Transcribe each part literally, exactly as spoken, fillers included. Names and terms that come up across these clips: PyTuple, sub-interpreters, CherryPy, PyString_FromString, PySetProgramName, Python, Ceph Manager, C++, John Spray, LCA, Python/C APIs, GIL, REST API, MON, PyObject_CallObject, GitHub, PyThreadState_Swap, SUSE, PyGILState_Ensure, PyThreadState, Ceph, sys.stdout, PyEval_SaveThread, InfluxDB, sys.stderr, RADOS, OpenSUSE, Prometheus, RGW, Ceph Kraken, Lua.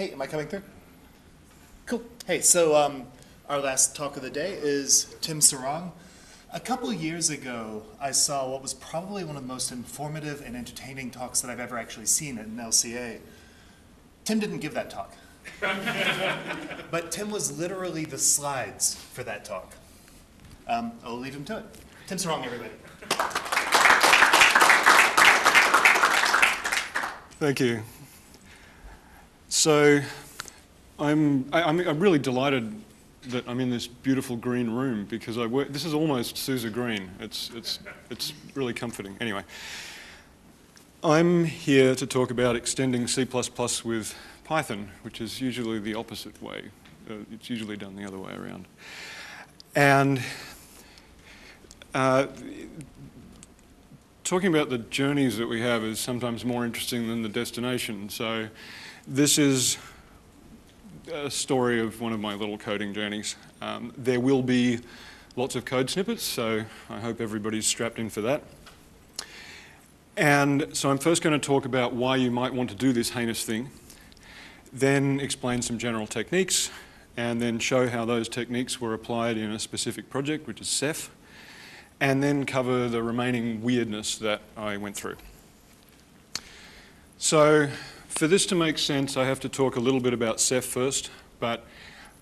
Hey, am I coming through? Cool. Hey, so um, our last talk of the day is Tim Serong. A couple years ago, I saw what was probably one of the most informative and entertaining talks that I've ever actually seen at an L C A. Tim didn't give that talk. But Tim was literally the slides for that talk. Um, I'll leave him to it. Tim Serong, everybody. Thank you. So I'm, I, I'm, I'm really delighted that I'm in this beautiful green room because I work, this is almost Sousa Green. It's, it's, it's really comforting. Anyway, I'm here to talk about extending C plus plus with Python, which is usually the opposite way. Uh, it's usually done the other way around. And uh, talking about the journeys that we have is sometimes more interesting than the destination. So this is a story of one of my little coding journeys. Um, there will be lots of code snippets, so I hope everybody's strapped in for that. And so I'm first going to talk about why you might want to do this heinous thing, then explain some general techniques, and then show how those techniques were applied in a specific project, which is Ceph, and then cover the remaining weirdness that I went through. So, for this to make sense, I have to talk a little bit about Ceph first, but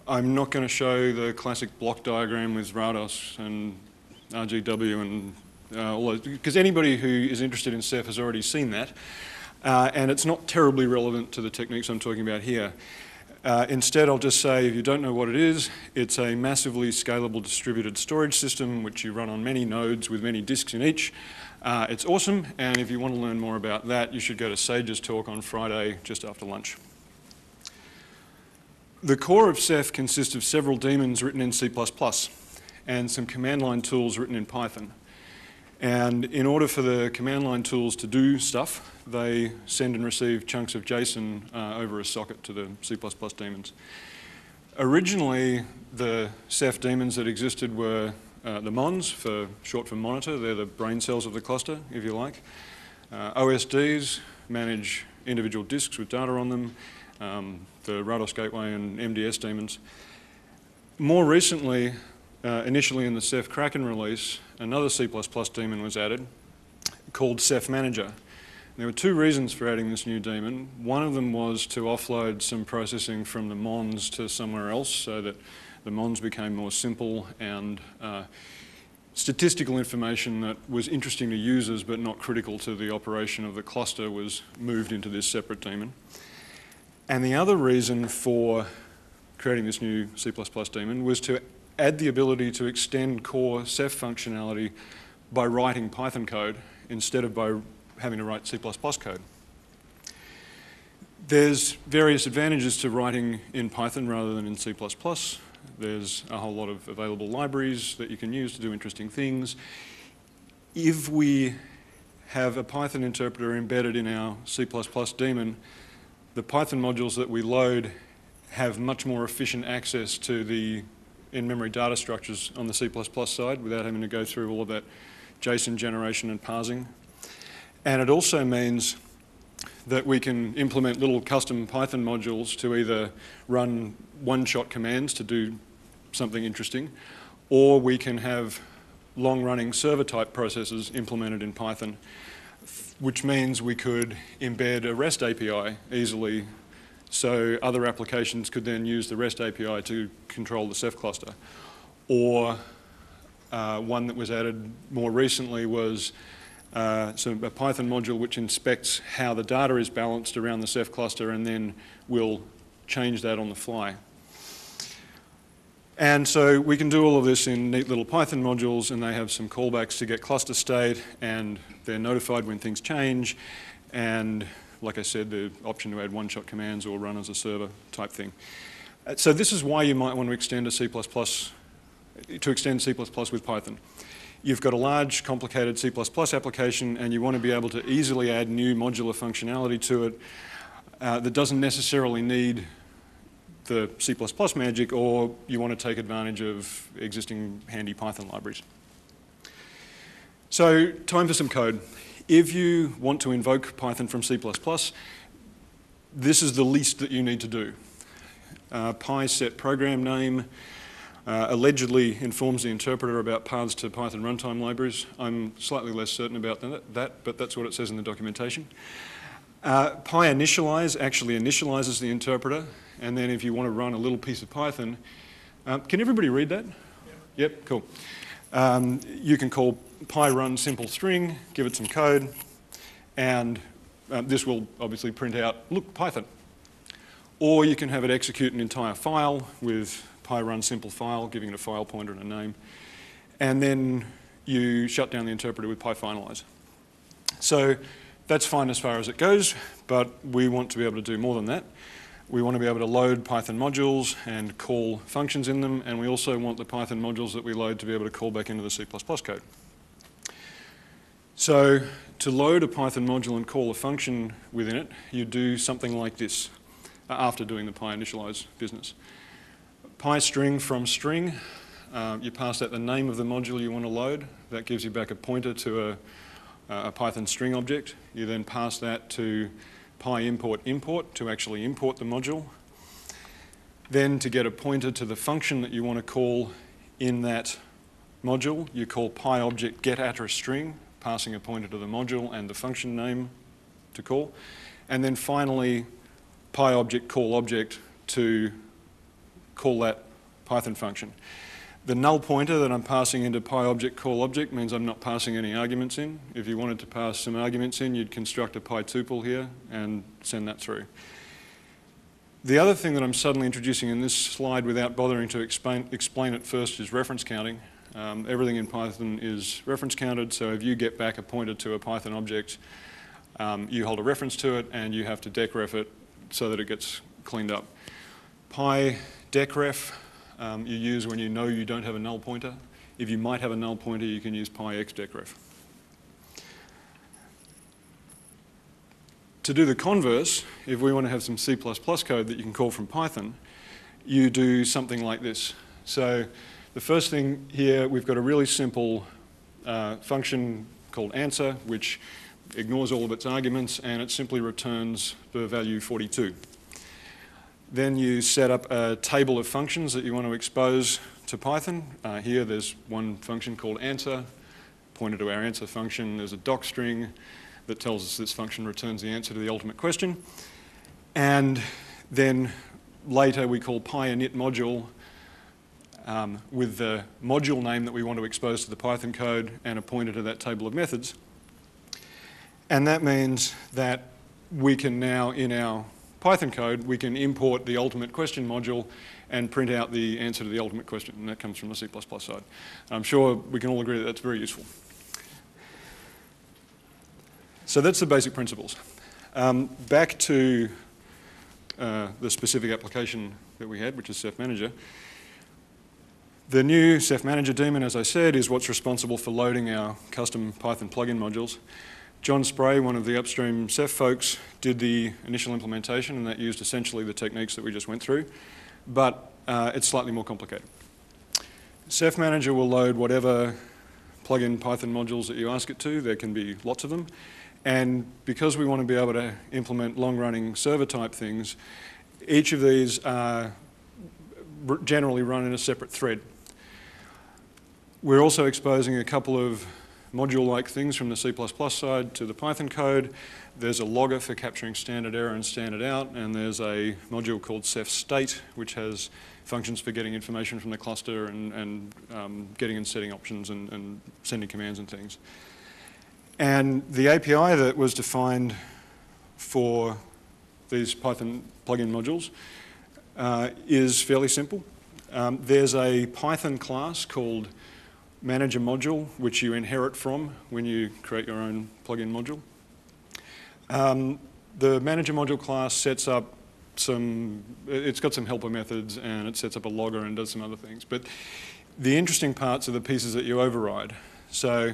I'm not going to show the classic block diagram with RADOS and R G W and uh, all those, because anybody who is interested in Ceph has already seen that, uh, and it's not terribly relevant to the techniques I'm talking about here. Uh, instead, I'll just say, if you don't know what it is, it's a massively scalable distributed storage system which you run on many nodes with many disks in each. Uh, it's awesome, and if you want to learn more about that, you should go to Sage's talk on Friday just after lunch. The core of Ceph consists of several daemons written in C plus plus and some command line tools written in Python. And in order for the command line tools to do stuff, they send and receive chunks of JSON uh, over a socket to the C plus plus daemons. Originally, the Ceph daemons that existed were uh, the MONs, for short for monitor. They're the brain cells of the cluster, if you like. Uh, O S Ds manage individual disks with data on them, um, the RADOS gateway and M D S daemons. More recently, Uh, initially in the Ceph Kraken release, another C plus plus daemon was added called Ceph Manager. And there were two reasons for adding this new daemon. One of them was to offload some processing from the MONs to somewhere else so that the MONs became more simple and uh, statistical information that was interesting to users but not critical to the operation of the cluster was moved into this separate daemon. And the other reason for creating this new C plus plus daemon was to add the ability to extend core Ceph functionality by writing Python code instead of by having to write C plus plus code. There's various advantages to writing in Python rather than in C plus plus. There's a whole lot of available libraries that you can use to do interesting things. If we have a Python interpreter embedded in our C plus plus daemon, the Python modules that we load have much more efficient access to the in-memory data structures on the C plus plus side without having to go through all of that JSON generation and parsing. And it also means that we can implement little custom Python modules to either run one-shot commands to do something interesting, or we can have long-running server-type processes implemented in Python, which means we could embed a REST A P I easily so other applications could then use the REST A P I to control the Ceph cluster. Or uh, one that was added more recently was uh, so a Python module which inspects how the data is balanced around the Ceph cluster and then will change that on the fly. And so we can do all of this in neat little Python modules, and they have some callbacks to get cluster state, and they're notified when things change, and like I said, the option to add one-shot commands or run as a server type thing. So this is why you might want to extend a C plus plus, to extend C plus plus with Python. You've got a large, complicated C plus plus application, and you want to be able to easily add new modular functionality to it uh, that doesn't necessarily need the C plus plus magic, or you want to take advantage of existing handy Python libraries. So, time for some code. If you want to invoke Python from C plus plus, this is the least that you need to do. Uh, PySetProgramName uh, allegedly informs the interpreter about paths to Python runtime libraries. I'm slightly less certain about that, that but that's what it says in the documentation. Uh, PyInitialize actually initializes the interpreter, and then if you want to run a little piece of Python, uh, can everybody read that? Yep, yep, cool. Um, you can call PyRun_SimpleString, give it some code, and uh, this will obviously print out, look, Python. Or you can have it execute an entire file with PyRun_SimpleFile, giving it a file pointer and a name, and then you shut down the interpreter with PyFinalize. So that's fine as far as it goes, but we want to be able to do more than that. We want to be able to load Python modules and call functions in them, and we also want the Python modules that we load to be able to call back into the C plus plus code. So to load a Python module and call a function within it, you do something like this after doing the PyInitialize business. PyString_FromString, um, you pass that the name of the module you want to load. That gives you back a pointer to a, a Python string object. You then pass that to PyImport_Import to actually import the module. Then to get a pointer to the function that you want to call in that module, you call PyObject_GetAttrString, passing a pointer to the module and the function name to call. And then finally, PyObject_CallObject to call that Python function. The null pointer that I'm passing into PyObject_CallObject means I'm not passing any arguments in. If you wanted to pass some arguments in, you'd construct a PyTuple here and send that through. The other thing that I'm suddenly introducing in this slide without bothering to explain, explain it first is reference counting. Um, everything in Python is reference counted, so if you get back a pointer to a Python object, um, you hold a reference to it and you have to decref it so that it gets cleaned up. Py_DecRef, Um, you use when you know you don't have a null pointer. If you might have a null pointer, you can use Py_XDecRef. To do the converse, if we want to have some C plus plus code that you can call from Python, you do something like this. So the first thing here, we've got a really simple uh, function called answer, which ignores all of its arguments, and it simply returns the value forty-two. Then you set up a table of functions that you want to expose to Python. Uh, here there's one function called answer, pointed to our answer function. There's a doc string that tells us this function returns the answer to the ultimate question. And then later we call PyInit_Module um, with the module name that we want to expose to the Python code and a pointer to that table of methods. And that means that we can now, in our Python code, we can import the ultimate question module and print out the answer to the ultimate question, and that comes from the C plus plus side. And I'm sure we can all agree that that's very useful. So that's the basic principles. Um, back to uh, the specific application that we had, which is Ceph Manager. The new Ceph Manager daemon, as I said, is what's responsible for loading our custom Python plugin modules. John Spray, one of the upstream Ceph folks, did the initial implementation, and that used essentially the techniques that we just went through, but uh, it's slightly more complicated. Ceph Manager will load whatever plugin Python modules that you ask it to. There can be lots of them, and because we want to be able to implement long-running server-type things, each of these are generally run in a separate thread. We're also exposing a couple of module-like things from the C plus plus side to the Python code. There's a logger for capturing standard error and standard out, and there's a module called Ceph State, which has functions for getting information from the cluster and, and um, getting and setting options and, and sending commands and things. And the A P I that was defined for these Python plugin modules uh, is fairly simple. Um, there's a Python class called Manager module, which you inherit from when you create your own plugin module. Um, the Manager module class sets up some, it's got some helper methods and it sets up a logger and does some other things. But the interesting parts are the pieces that you override. So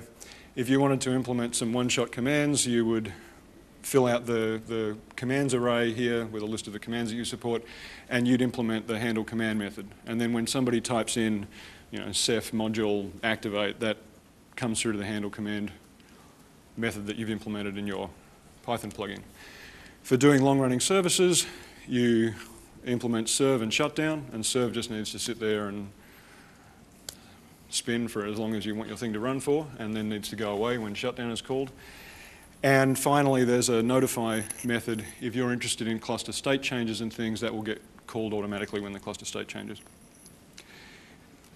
if you wanted to implement some one-shot commands, you would fill out the, the commands array here with a list of the commands that you support, and you'd implement the handle command method. And then when somebody types in, you know, Ceph module activate, that comes through to the handle command method that you've implemented in your Python plugin. For doing long-running services, you implement serve and shutdown, and serve just needs to sit there and spin for as long as you want your thing to run for, and then needs to go away when shutdown is called. And finally, there's a notify method. If you're interested in cluster state changes and things, that will get called automatically when the cluster state changes.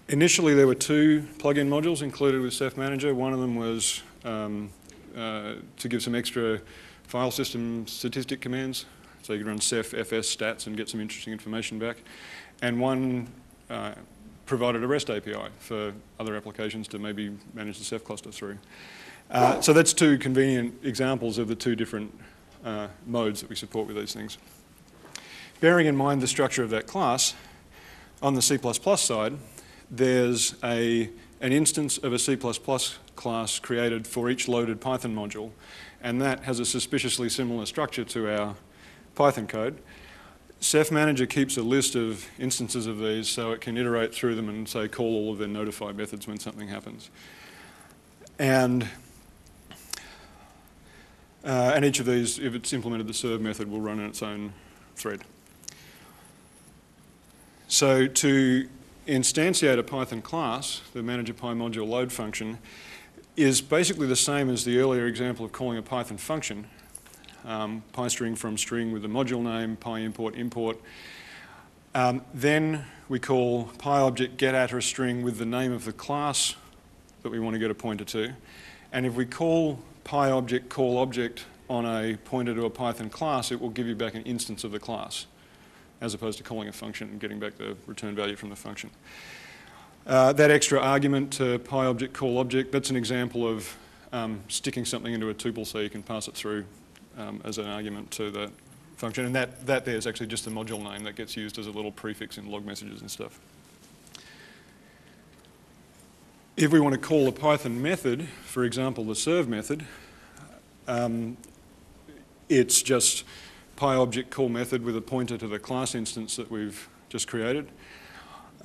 Initially, there were two plugin modules included with Ceph Manager. One of them was um, uh, to give some extra file system statistic commands. So you could run Ceph F S stats and get some interesting information back. And one uh, provided a REST A P I for other applications to maybe manage the Ceph cluster through. Uh, so that's two convenient examples of the two different uh, modes that we support with these things. Bearing in mind the structure of that class, on the C plus plus side, there's a, an instance of a C plus plus class created for each loaded Python module, and that has a suspiciously similar structure to our Python code. Ceph Manager keeps a list of instances of these so it can iterate through them and, say, call all of their notify methods when something happens. And Uh, and each of these, if it's implemented, the serve method will run in its own thread. So to instantiate a Python class, the ManagerPy module load function is basically the same as the earlier example of calling a Python function, um, PyString_FromString with the module name, PyImport_Import. Um, then we call PyObject_GetAttrString with the name of the class that we want to get a pointer to. And if we call PyObject CallObject on a pointer to a Python class, it will give you back an instance of the class, as opposed to calling a function and getting back the return value from the function. Uh, that extra argument to PyObject CallObject, that's an example of um, sticking something into a tuple so you can pass it through um, as an argument to that function. And that, that there is actually just the module name that gets used as a little prefix in log messages and stuff. If we want to call a Python method, for example, the serve method, um, it's just PyObject call method with a pointer to the class instance that we've just created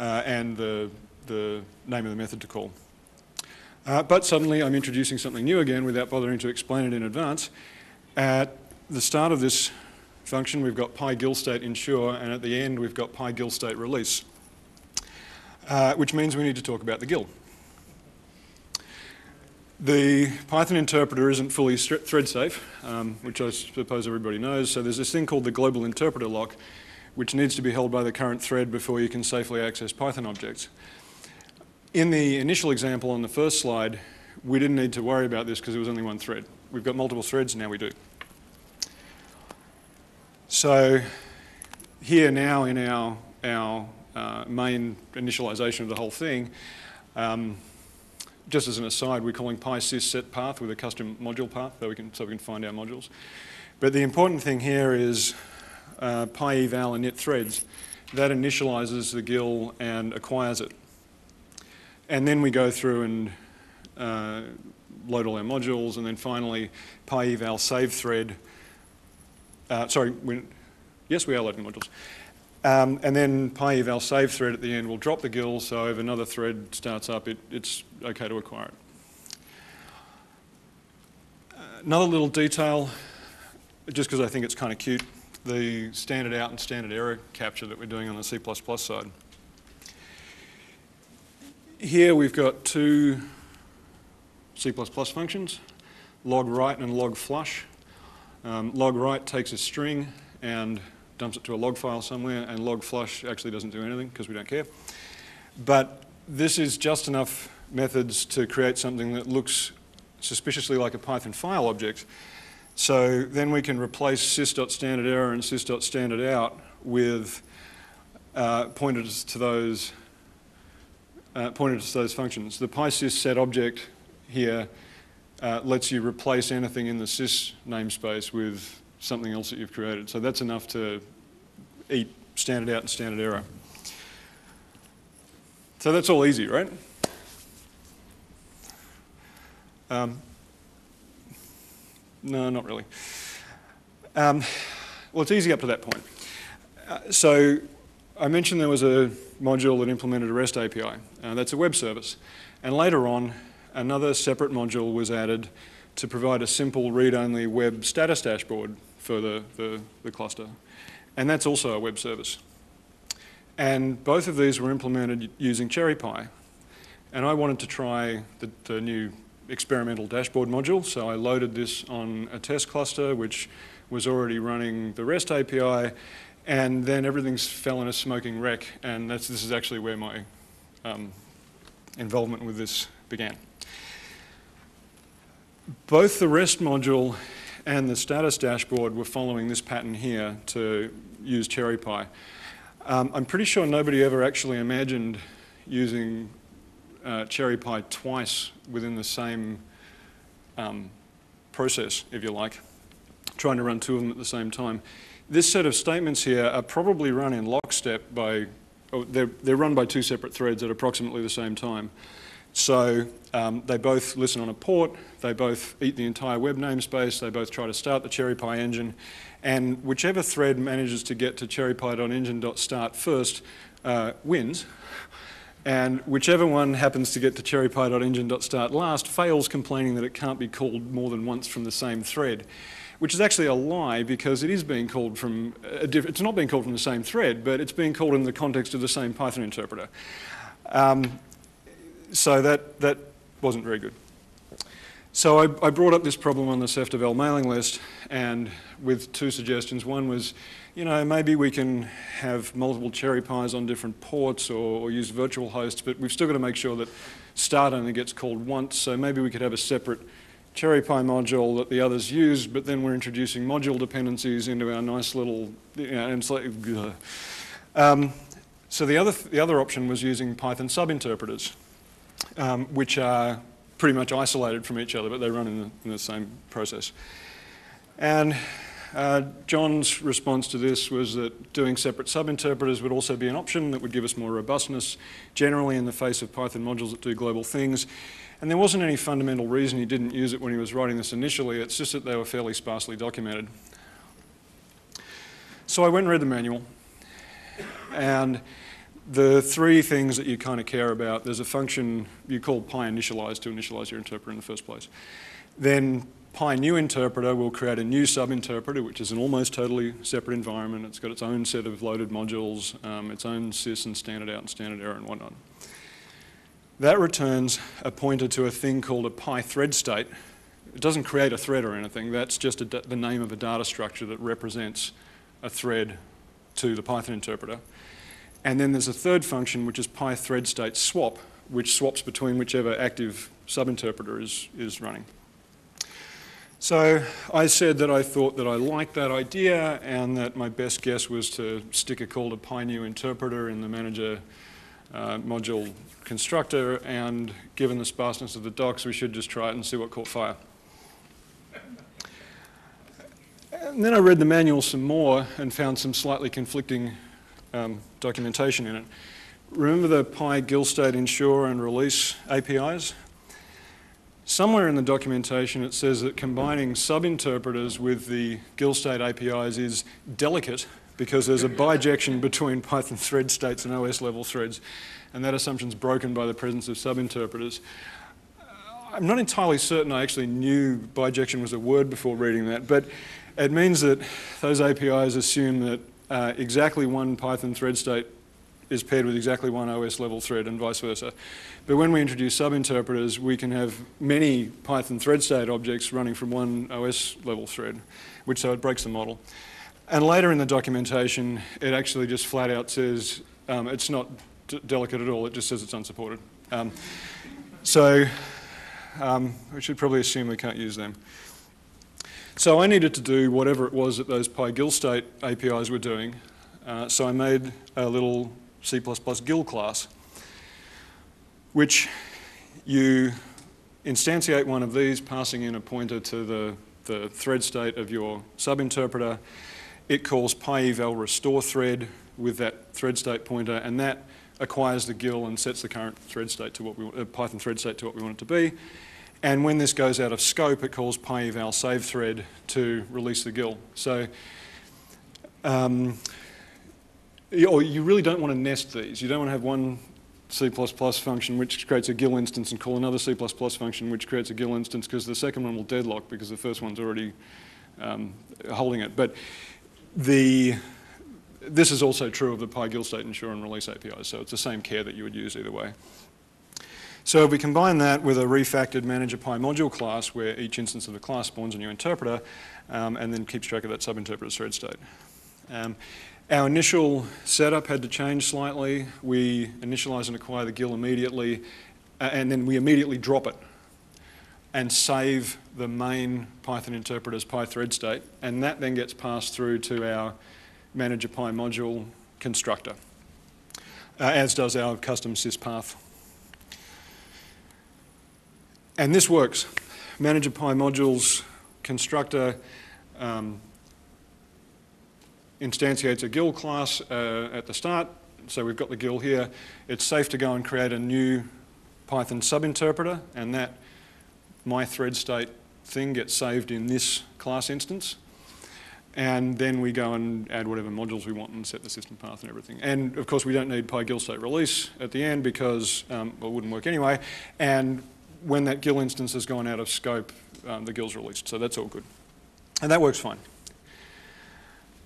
uh, and the, the name of the method to call. Uh, but suddenly I'm introducing something new again without bothering to explain it in advance. At the start of this function, we've got PyGILState_Ensure, and at the end, we've got PyGILState_Release, uh, which means we need to talk about the GIL. The Python interpreter isn't fully thread safe, um, which I suppose everybody knows. So there's this thing called the global interpreter lock, which needs to be held by the current thread before you can safely access Python objects. In the initial example on the first slide, we didn't need to worry about this because there was only one thread. We've got multiple threads, now we do. So here now in our, our uh, main initialization of the whole thing, um, just as an aside, we're calling PySys set path with a custom module path so we can, so we can find our modules. But the important thing here is uh, PyEval init threads. That initializes the GIL and acquires it. And then we go through and uh, load all our modules. And then finally, PyEval save thread. Uh, sorry, we, yes, we are loading modules. Um, and then PyEval save thread at the end will drop the GIL, so if another thread starts up, it, it's okay to acquire it. Uh, another little detail, just because I think it's kind of cute, the standard out and standard error capture that we're doing on the C plus plus side. Here we've got two C plus plus functions, log write and log flush. Um, log write takes a string and dumps it to a log file somewhere, and log flush actually doesn't do anything because we don't care. But this is just enough methods to create something that looks suspiciously like a Python file object. So then we can replace sys.standardError and sys.standardOut with uh, pointers to those uh, pointers to those functions. The PySys set object here uh, lets you replace anything in the sys namespace with something else that you've created. So that's enough to eat standard out and standard error. So that's all easy, right? Um, no, not really. Um, well, it's easy up to that point. Uh, so I mentioned there was a module that implemented a REST A P I. Uh, that's a web service. And later on, another separate module was added to provide a simple read-only web status dashboard for the, the, the cluster. And that's also a web service. And both of these were implemented using CherryPy. And I wanted to try the, the new experimental dashboard module, so I loaded this on a test cluster which was already running the REST A P I, and then everything fell in a smoking wreck, and that's, this is actually where my um, involvement with this began. Both the REST module and the status dashboard were following this pattern here to use CherryPy. Um, I'm pretty sure nobody ever actually imagined using Uh, CherryPy twice within the same um, process, if you like, trying to run two of them at the same time. This set of statements here are probably run in lockstep by, oh, they're, they're run by two separate threads at approximately the same time. So um, they both listen on a port, they both eat the entire web namespace, they both try to start the CherryPy engine, and whichever thread manages to get to cherrypy dot engine dot start first uh, wins. And whichever one happens to get to cherrypy dot engine dot start last fails, complaining that it can't be called more than once from the same thread, which is actually a lie, because it is being called from a diff it's not being called from the same thread, but it's being called in the context of the same Python interpreter. Um, so that that wasn't very good. So I, I brought up this problem on the Ceph dev mailing list, and with two suggestions. One was, you know, maybe we can have multiple CherryPys on different ports, or, or use virtual hosts, but we've still got to make sure that start only gets called once, so maybe we could have a separate CherryPy module that the others use, but then we're introducing module dependencies into our nice little, you know, and it's like, um, so the other, th the other option was using Python sub-interpreters, um, which are pretty much isolated from each other, but they run in the, in the same process. And Uh, John's response to this was that doing separate sub-interpreters would also be an option that would give us more robustness generally in the face of Python modules that do global things. And there wasn't any fundamental reason he didn't use it when he was writing this initially, it's just that they were fairly sparsely documented. So I went and read the manual, and the three things that you kind of care about, there's a function you call PyInitialize to initialize your interpreter in the first place. Then Py new interpreter will create a new sub-interpreter, which is an almost totally separate environment. It's got its own set of loaded modules, um, its own sys and standard out and standard error and whatnot. That returns a pointer to a thing called a PyThreadState. It doesn't create a thread or anything. That's just a, the name of a data structure that represents a thread to the Python interpreter. And then there's a third function, which is PyThreadStateSwap, which swaps between whichever active sub-interpreter is, is running. So I said that I thought that I liked that idea, and that my best guess was to stick a call to PyNew interpreter in the manager uh, module constructor, and given the sparseness of the docs, we should just try it and see what caught fire. And then I read the manual some more and found some slightly conflicting um, documentation in it. Remember the PyGILState_Ensure and Release A P Is? Somewhere in the documentation it says that combining sub-interpreters with the GILState A P Is is delicate because there's a bijection between Python thread states and O S level threads, and that assumption's broken by the presence of sub-interpreters. Uh, I'm not entirely certain I actually knew bijection was a word before reading that, but it means that those A P Is assume that uh, exactly one Python thread state is paired with exactly one O S level thread and vice versa. But when we introduce sub-interpreters, we can have many Python thread state objects running from one O S level thread, which so it breaks the model. And later in the documentation, it actually just flat out says um, it's not d delicate at all, it just says it's unsupported. Um, so um, we should probably assume we can't use them. So I needed to do whatever it was that those PyGILState A P Is were doing. Uh, so I made a little C plus plus G I L class, which you instantiate one of these, passing in a pointer to the, the thread state of your sub-interpreter. It calls pyeval restore thread with that thread state pointer, and that acquires the G I L and sets the current thread state to what we want, uh, Python thread state to what we want it to be. And when this goes out of scope, it calls pyeval save thread to release the G I L. So um, Or you really don't want to nest these. You don't want to have one C plus plus function which creates a G I L instance and call another C plus plus function which creates a G I L instance, because the second one will deadlock because the first one's already um, holding it. But the this is also true of the PyGILState_Ensure and Release A P Is, so it's the same care that you would use either way. So if we combine that with a refactored manager Py module class where each instance of the class spawns a new interpreter um, and then keeps track of that subinterpreter's thread state. Um, our initial setup had to change slightly. We initialize and acquire the GIL immediately uh, and then we immediately drop it and save the main Python interpreter's PyThreadState, and that then gets passed through to our manager Py module constructor, uh, as does our custom syspath. And this works. Manager Py modules constructor um, instantiates a GIL class uh, at the start. So we've got the GIL here. It's safe to go and create a new Python subinterpreter, and that my thread state thing gets saved in this class instance. And then we go and add whatever modules we want and set the system path and everything. And of course, we don't need PyGILState release at the end because um, well, it wouldn't work anyway. And when that GIL instance has gone out of scope, um, the GIL's released, so that's all good. And that works fine.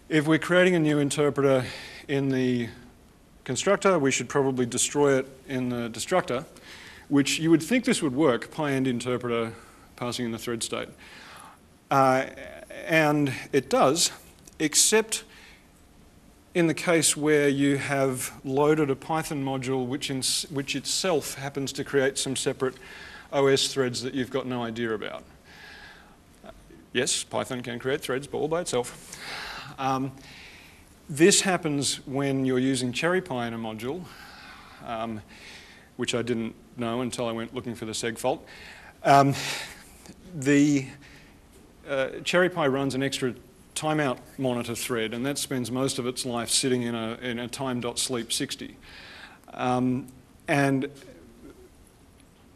If we're creating a new interpreter in the constructor, we should probably destroy it in the destructor, which you would think this would work, PyEnd interpreter passing in the thread state. Uh, and it does, except in the case where you have loaded a Python module which, in, which itself happens to create some separate O S threads that you've got no idea about. Uh, yes, Python can create threads, but all by itself. Um, this happens when you're using CherryPy in a module, um, which I didn't know until I went looking for the seg fault. Um, the uh, CherryPy runs an extra timeout monitor thread, and that spends most of its life sitting in a, in a time.sleep sixty. Um, and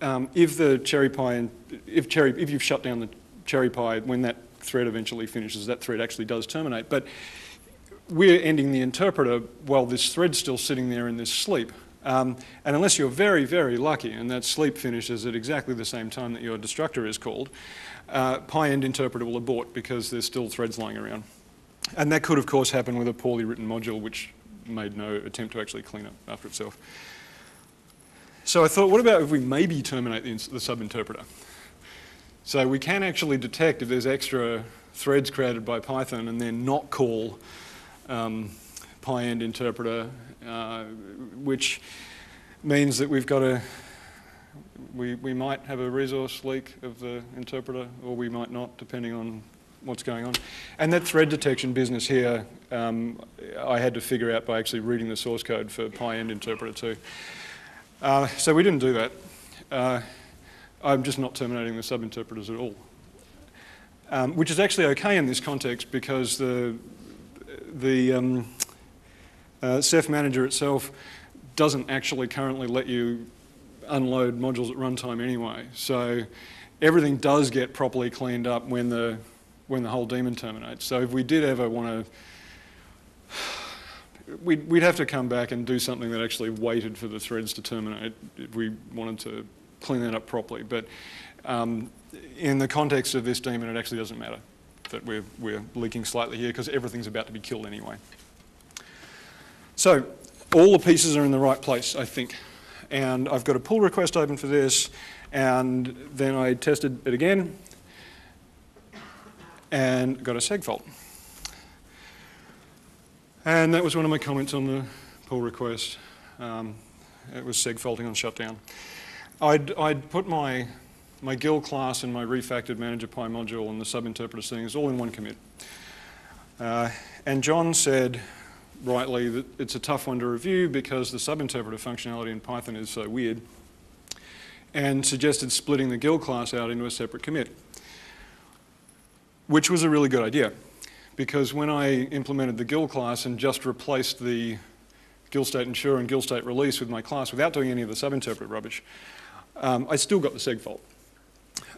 Um, if the CherryPy, if, Cherry, if you've shut down the CherryPy, when that thread eventually finishes, that thread actually does terminate. But we're ending the interpreter while this thread's still sitting there in this sleep. Um, and unless you're very, very lucky, and that sleep finishes at exactly the same time that your destructor is called, uh, PyEnd interpreter will abort because there's still threads lying around. And that could, of course, happen with a poorly written module which made no attempt to actually clean up after itself. So I thought, what about if we maybe terminate the, the subinterpreter? So we can actually detect if there's extra threads created by Python and then not call um, PyEnd interpreter, uh, which means that we've got a, we, we might have a resource leak of the interpreter, or we might not, depending on what's going on. And that thread detection business here, um, I had to figure out by actually reading the source code for PyEnd interpreter too. Uh, so we didn't do that. Uh, I'm just not terminating the subinterpreters at all, um, which is actually okay in this context because the, the um, uh, Ceph Manager itself doesn't actually currently let you unload modules at runtime anyway. So everything does get properly cleaned up when the, when the whole daemon terminates. So if we did ever want to We'd, we'd have to come back and do something that actually waited for the threads to terminate if we wanted to clean that up properly. But um, in the context of this daemon, it actually doesn't matter that we're, we're leaking slightly here because everything's about to be killed anyway. So all the pieces are in the right place, I think. And I've got a pull request open for this, and then I tested it again and got a seg fault. And that was one of my comments on the pull request. Um, it was seg faulting on shutdown. I'd, I'd put my, my GIL class and my refactored manager Py module and the subinterpreter things all in one commit. Uh, and John said, rightly, that it's a tough one to review because the subinterpreter functionality in Python is so weird, and suggested splitting the GIL class out into a separate commit, which was a really good idea. Because when I implemented the GIL class and just replaced the GILState_Ensure and GILState_Release with my class without doing any of the subinterpreter rubbish, um, I still got the seg fault.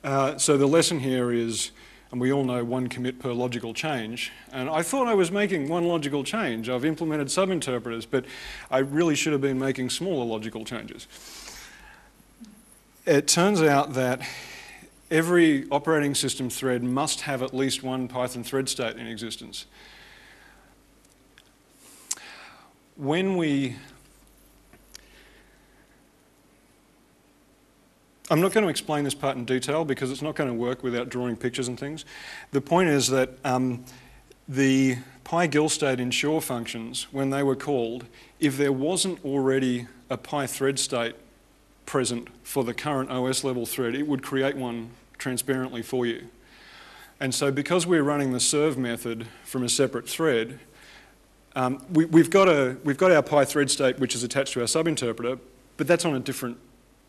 Uh, so the lesson here is, and we all know, one commit per logical change. And I thought I was making one logical change. I've implemented subinterpreters, but I really should have been making smaller logical changes. It turns out that every operating system thread must have at least one Python thread state in existence. When we... I'm not going to explain this part in detail because it's not going to work without drawing pictures and things. The point is that um, the PyGILState_Ensure functions, when they were called, if there wasn't already a PyThreadState present for the current O S level thread, it would create one transparently for you. And so because we're running the serve method from a separate thread, um, we, we've got a, we've got our PyThreadState which is attached to our subinterpreter, but that's on a different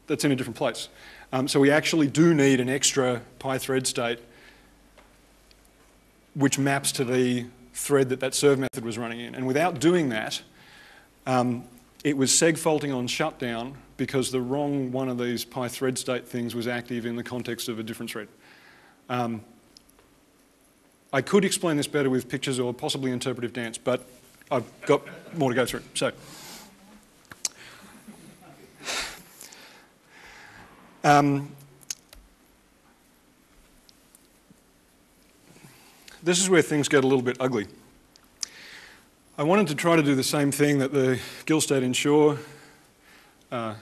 that's in a different place. Um, so we actually do need an extra PyThreadState which maps to the thread that that serve method was running in. And without doing that, um, it was segfaulting on shutdown because the wrong one of these PyThreadState things was active in the context of a different thread. Um, I could explain this better with pictures or possibly interpretive dance, but I've got more to go through. So. Um, this is where things get a little bit ugly. I wanted to try to do the same thing that the GILState_Ensure uh,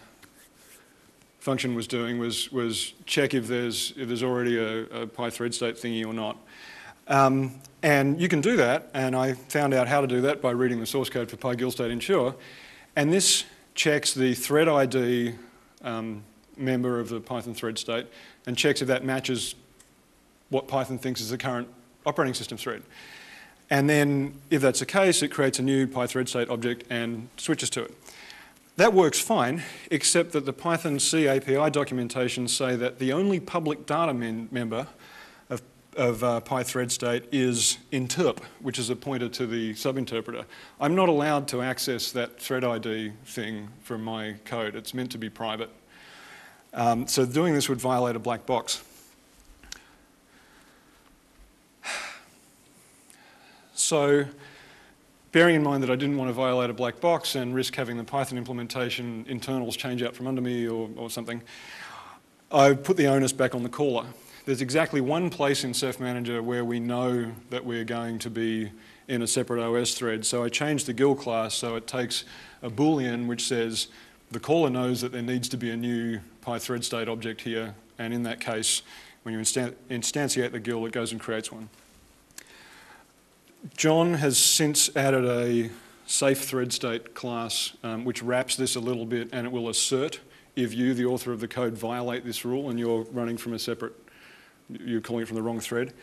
function was doing, was, was check if there's, if there's already a, a PyThreadState thingy or not. Um, and you can do that, and I found out how to do that by reading the source code for PyGILState_Ensure. And this checks the thread I D um, member of the Python thread state and checks if that matches what Python thinks is the current operating system thread. And then if that's the case, it creates a new PyThreadState object and switches to it. That works fine, except that the Python/C A P I documentation say that the only public data men member of, of uh, PyThreadState is interp, which is a pointer to the subinterpreter. I'm not allowed to access that thread I D thing from my code. It's meant to be private. Um, so doing this would violate a black box. So bearing in mind that I didn't want to violate a black box and risk having the Python implementation internals change out from under me or, or something, I put the onus back on the caller. There's exactly one place in Ceph Manager where we know that we're going to be in a separate O S thread. So I changed the G I L class so it takes a Boolean which says the caller knows that there needs to be a new PyThreadState object here, and in that case, when you instan instantiate the G I L, it goes and creates one. John has since added a SafeThreadState class um, which wraps this a little bit, and it will assert if you, the author of the code, violate this rule and you're running from a separate, you're calling it from the wrong thread.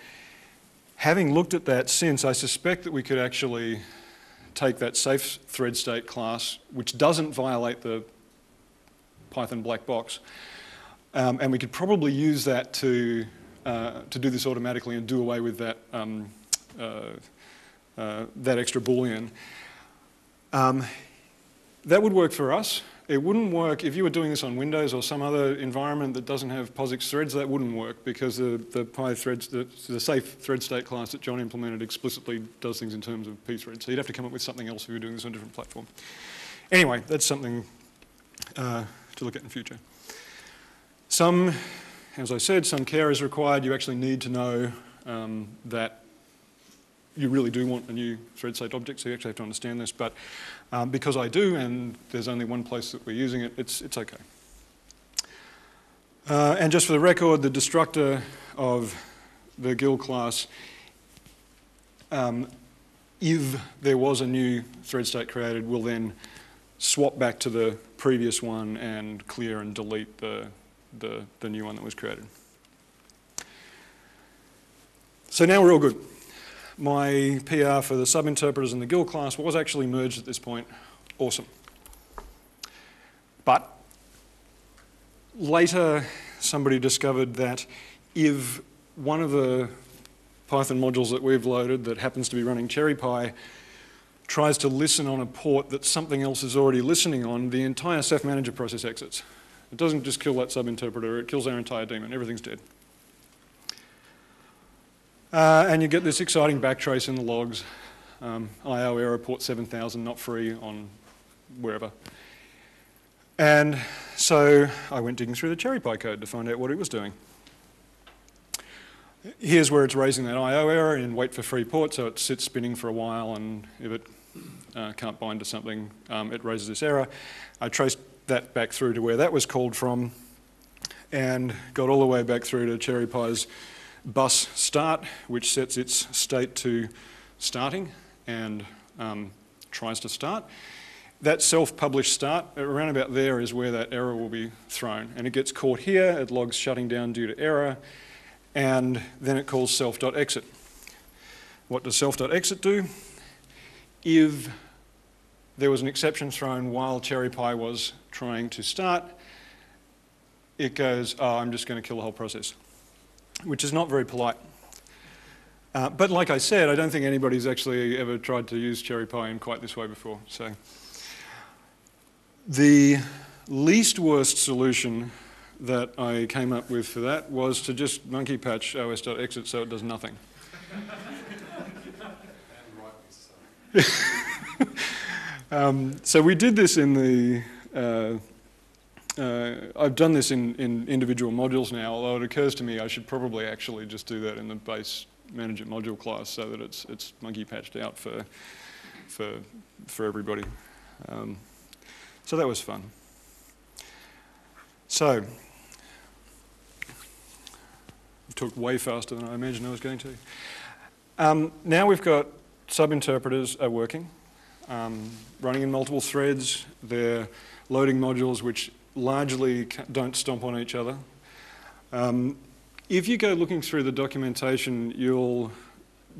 Having looked at that since, I suspect that we could actually take that SafeThreadState class, which doesn't violate the Python black box, um, and we could probably use that to uh, to do this automatically and do away with that um, uh, uh, that extra Boolean. Um, that would work for us. It wouldn't work if you were doing this on Windows or some other environment that doesn't have POSIX threads. That wouldn't work because the the PyThreads the, the safe thread state class that John implemented explicitly does things in terms of pthread. So you'd have to come up with something else if you were doing this on a different platform. Anyway, that's something Uh, to look at in future. Some, as I said, some care is required. You actually need to know um, that you really do want a new thread state object, so you actually have to understand this. But um, because I do, and there's only one place that we're using it, it's, it's okay. Uh, and just for the record, the destructor of the G I L class, um, if there was a new thread state created, will then swap back to the previous one and clear and delete the, the, the new one that was created. So now we're all good. My P R for the subinterpreters and the G I L class was actually merged at this point. Awesome. But later somebody discovered that if one of the Python modules that we've loaded that happens to be running CherryPy tries to listen on a port that something else is already listening on, the entire Ceph Manager process exits. It doesn't just kill that sub-interpreter, it kills our entire daemon. Everything's dead. Uh, and you get this exciting backtrace in the logs. Um, I O error port seven thousand, not free on wherever. And so I went digging through the CherryPy code to find out what it was doing. here's where it's raising that I O error and wait for free port, so it sits spinning for a while, and if it uh, can't bind to something, um, it raises this error. I traced that back through to where that was called from and got all the way back through to CherryPy's bus start, which sets its state to starting and um, tries to start. That self-published start, around about there is where that error will be thrown. And it gets caught here, it logs shutting down due to error, and then it calls self.exit. What does self.exit do? If there was an exception thrown while CherryPy was trying to start, it goes, oh, I'm just going to kill the whole process, which is not very polite. Uh, but like I said, I don't think anybody's actually ever tried to use CherryPy in quite this way before. So the least worst solution that I came up with for that was to just monkey patch O S.exit so it does nothing. And rightly so. um, so we did this in the, uh, uh, I've done this in, in individual modules now, although it occurs to me I should probably actually just do that in the base Manager module class so that it's it's monkey patched out for for for everybody. Um, so that was fun. So it took way faster than I imagined I was going to. Um, now we've got sub-interpreters are working, um, running in multiple threads. They're loading modules which largely don't stomp on each other. Um, If you go looking through the documentation, you'll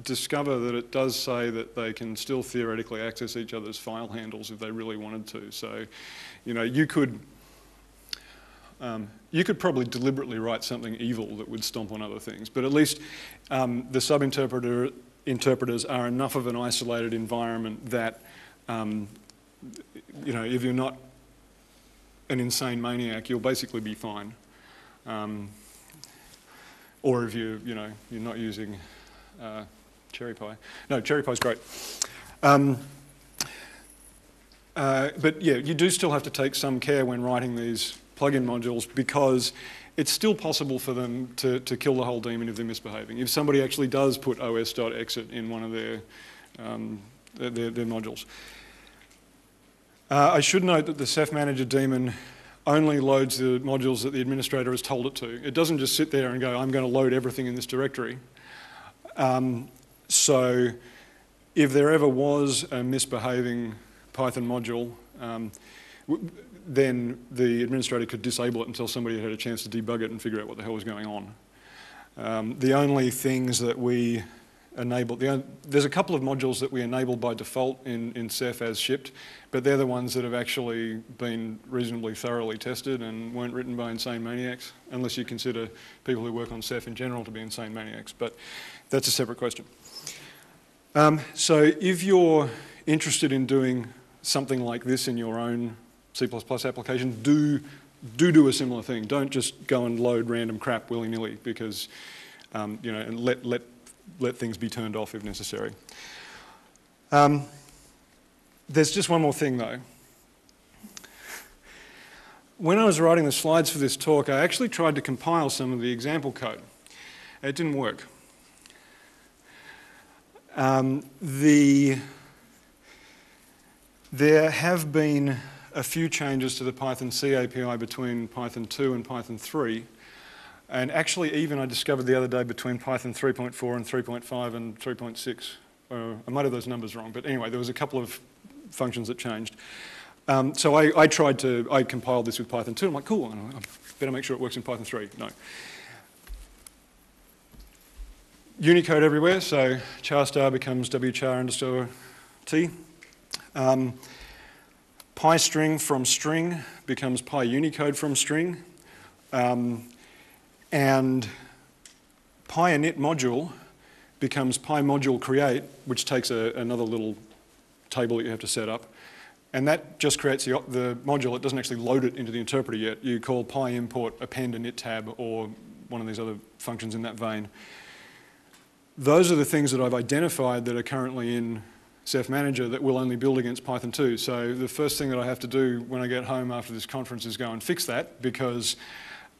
discover that it does say that they can still theoretically access each other's file handles if they really wanted to. So, you know, you could um, you could probably deliberately write something evil that would stomp on other things, but at least um, the sub-interpreter interpreters are enough of an isolated environment that um, you know, if you're not an insane maniac, you'll basically be fine. Um, Or if you, you know, you're not using uh, CherryPy. No, CherryPy's great. Um, uh, but yeah, you do still have to take some care when writing these plugin modules, because it's still possible for them to, to kill the whole demon if they're misbehaving. If somebody actually does put O S.exit in one of their, um, their, their modules. Uh, I should note that the Ceph Manager daemon only loads the modules that the administrator has told it to. It doesn't just sit there and go, I'm going to load everything in this directory. Um, so if there ever was a misbehaving Python module, um, then the administrator could disable it until somebody had had a chance to debug it and figure out what the hell was going on. Um, the only things that we enable, the, there's a couple of modules that we enable by default in, in Ceph as shipped, but they're the ones that have actually been reasonably thoroughly tested and weren't written by insane maniacs, unless you consider people who work on Ceph in general to be insane maniacs, but that's a separate question. Um, so if you're interested in doing something like this in your own C plus plus application, do, do do a similar thing. Don't just go and load random crap willy-nilly, because, um, you know, and let, let let things be turned off if necessary. Um, there's just one more thing though. When I was writing the slides for this talk, I actually tried to compile some of the example code. It didn't work. Um, the, there have been a few changes to the Python C A P I between Python two and Python three. And actually, even I discovered the other day between Python three point four and three point five and three point six. Uh, I might have those numbers wrong, but anyway, there was a couple of functions that changed. Um, so I, I tried to, I compiled this with Python two. I'm like, cool, and I better make sure it works in Python three. No. Unicode everywhere, so char star becomes wchar underscore t. Um, PyString from string becomes PyUnicode from string. Um, And PyInit_Module becomes PyModuleCreate, which takes a, another little table that you have to set up. And that just creates the, the module. It doesn't actually load it into the interpreter yet. You call PyImport, append init tab, or one of these other functions in that vein. Those are the things that I've identified that are currently in Ceph Manager that will only build against Python two. So the first thing that I have to do when I get home after this conference is go and fix that, because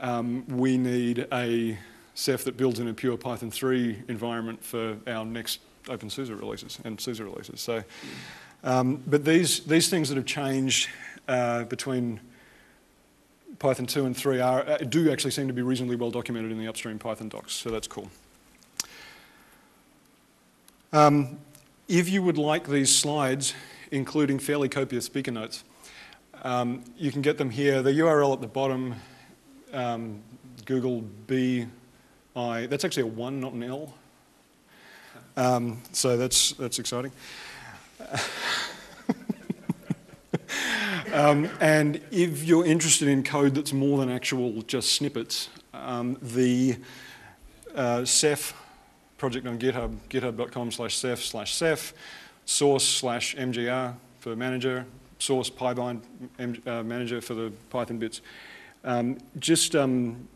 Um, we need a Ceph that builds in a pure Python three environment for our next OpenSUSE releases and SUSE releases. So, um, but these, these things that have changed uh, between Python two and three are, uh, do actually seem to be reasonably well documented in the upstream Python docs, so that's cool. Um, if you would like these slides, including fairly copious speaker notes, um, you can get them here. The U R L at the bottom, um, Google B I, that's actually a one, not an L. Um, so that's, that's exciting. um, and if you're interested in code that's more than actual just snippets, um, the uh, Ceph project on GitHub, github.com slash Ceph slash Ceph, source slash M G R for manager, source pybind uh, manager for the Python bits. Um, just um,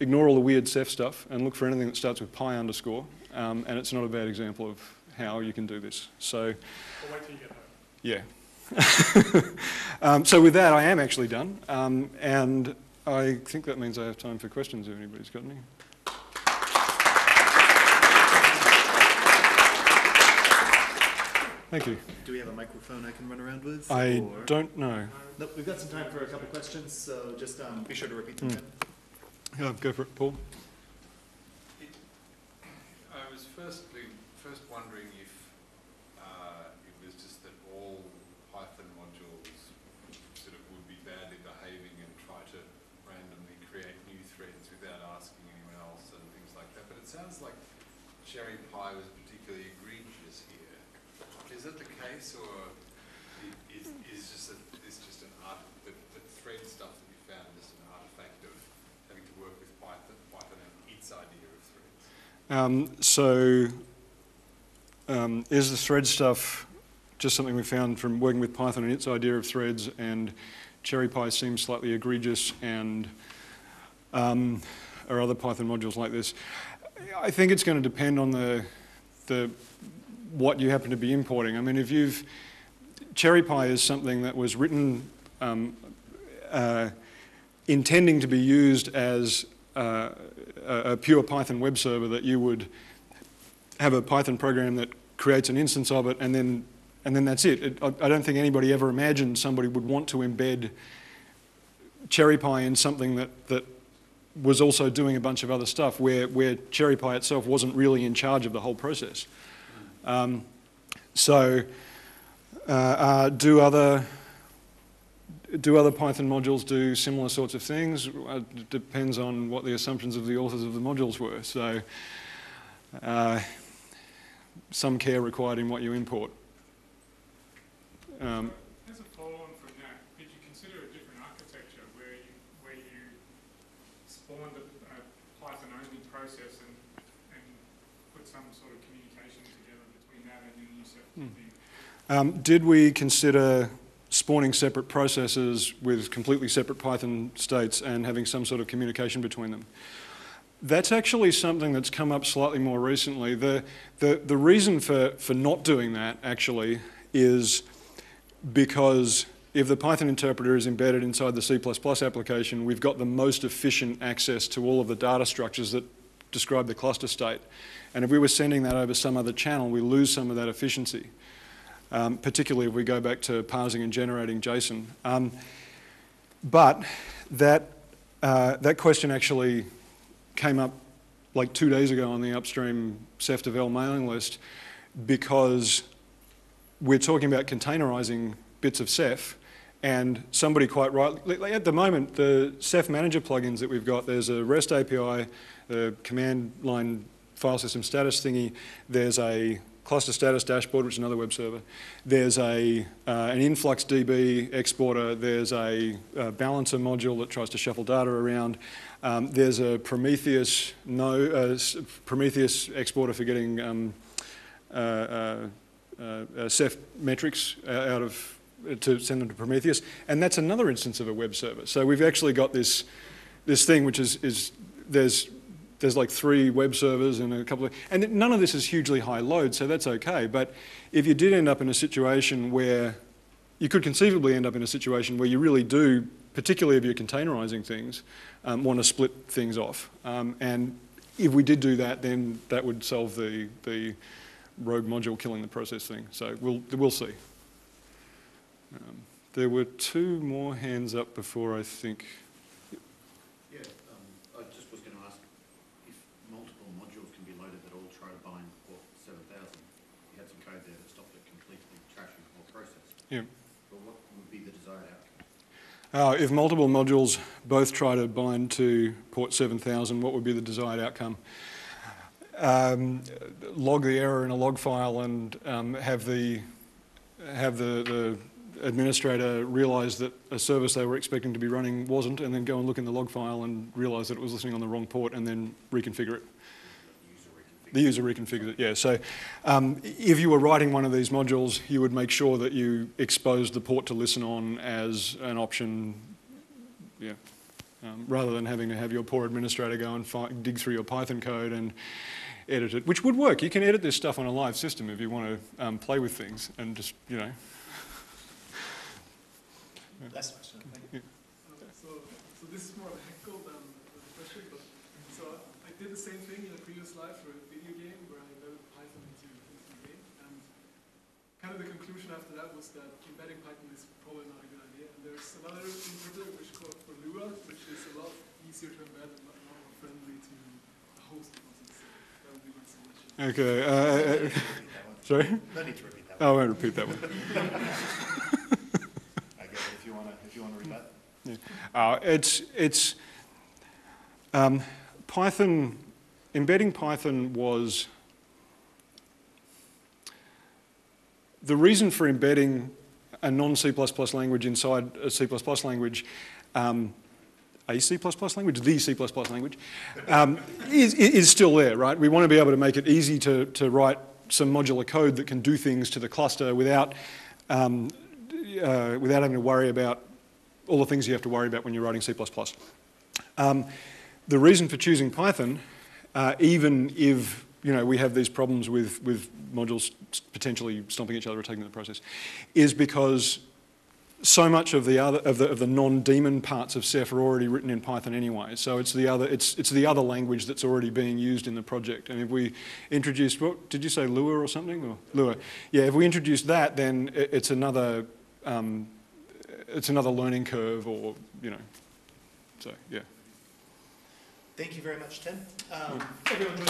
ignore all the weird Ceph stuff and look for anything that starts with pi underscore. Um, and it's not a bad example of how you can do this. So, I'll wait till you get home. Yeah. um, so with that, I am actually done, um, and I think that means I have time for questions if anybody's got any. Thank you. Do we have a microphone I can run around with? I or? don't know. Nope, we've got some time for a couple of questions, so just um, be sure to repeat them. Mm. Yeah, go for it, Paul. Firstly, first wondering if uh, it was just that all Python modules sort of would be badly behaving and try to randomly create new threads without asking anyone else and things like that. But it sounds like CherryPy was particularly egregious here. Is that the case, or is, is just a, is just an art the, the thread stuff that you found is an artifact of having to work with Python, Python and its idea of threads? Um, so um, is the thread stuff just something we found from working with Python and its idea of threads, and CherryPy seems slightly egregious, and um, or other Python modules like this? I think it's going to depend on the, the what you happen to be importing. I mean, if you've, CherryPy is something that was written um, uh, intending to be used as Uh, a, a pure Python web server that you would have a Python program that creates an instance of it, and then and then that's it. it I, I don't think anybody ever imagined somebody would want to embed CherryPy in something that that was also doing a bunch of other stuff, where where CherryPy itself wasn't really in charge of the whole process. Um, so, uh, uh, do other. Do other Python modules do similar sorts of things? It depends on what the assumptions of the authors of the modules were. So uh, some care required in what you import. Um, As a follow-on from that, did you consider a different architecture where you, where you spawned a, a Python-only process and, and put some sort of communication together between that and the new set of things? Um, did we consider spawning separate processes with completely separate Python states and having some sort of communication between them? That's actually something that's come up slightly more recently. The, the, the reason for, for not doing that actually is because if the Python interpreter is embedded inside the C plus plus application, we've got the most efficient access to all of the data structures that describe the cluster state. And if we were sending that over some other channel, we lose some of that efficiency. Um, particularly if we go back to parsing and generating JSON. Um, but that, uh, that question actually came up like two days ago on the upstream Ceph Devel mailing list, because we're talking about containerizing bits of Ceph, and somebody quite rightly, at the moment, the Ceph Manager plugins that we've got, there's a REST A P I, the command line file system status thingy, there's a cluster status dashboard, which is another web server. There's a, uh, an influx D B exporter. There's a, a balancer module that tries to shuffle data around. Um, there's a Prometheus no uh, Prometheus exporter for getting um, uh, uh, uh, Ceph metrics out of uh, to send them to Prometheus, and that's another instance of a web server. So we've actually got this this thing, which is is there's. There's like three web servers and a couple of, and none of this is hugely high load, so that's okay. But if you did end up in a situation where, you could conceivably end up in a situation where you really do, particularly if you're containerizing things, um, want to split things off. Um, and if we did do that, then that would solve the, the rogue module killing the process thing. So we'll, we'll see. Um, there were two more hands up before I think. Yep. Yeah, um, I just was going to ask if multiple modules can be loaded that all try to bind port seven thousand. You had some code there that stopped it completely trashing the whole process. Yeah. But what would be the desired outcome? Uh, if multiple modules both try to bind to port seven thousand, what would be the desired outcome? Um, log the error in a log file and um, have the have the, the administrator realize that a service they were expecting to be running wasn't, and then go and look in the log file and realize that it was listening on the wrong port, and then reconfigure it. The user reconfigures it, yeah. So um, if you were writing one of these modules, you would make sure that you exposed the port to listen on as an option, yeah. Um, rather than having to have your poor administrator go and find, dig through your Python code and edit it, which would work. You can edit this stuff on a live system if you want to um, play with things and just, you know. Last question, thank you. Yeah. Um, so, so this is more of a heckle than a question, but so I did the same thing in a previous life for a video game where I embedded Python into, into the game, and kind of the conclusion after that was that embedding Python is probably not a good idea. And there's another interpreter which called for Lua, which is a lot easier to embed and a lot more friendly to the host. That would be my solution. Okay. Uh, sorry? No need to repeat that one. I won't repeat that one. I guess if you want to, if you want to read that. Yeah. Uh, it's it's um, Python. Embedding Python was the reason for embedding a non-C++ language inside a C++ language, um, a C++ language, the C++ language, um, is, is still there, right? We want to be able to make it easy to, to write some modular code that can do things to the cluster without, um, uh, without having to worry about all the things you have to worry about when you're writing C++. Um, the reason for choosing Python, uh, even if you know, we have these problems with, with modules potentially stomping each other or taking the process, is because so much of the other of the, of the non-daemon parts of Ceph are already written in Python anyway. So it's the other it's it's the other language that's already being used in the project. And if we introduced, what did you say, Lua or something? Or Lua, yeah. If we introduce that, then it, it's another um, it's another learning curve, or you know, so yeah. Thank you very much, Tim. Um, everyone,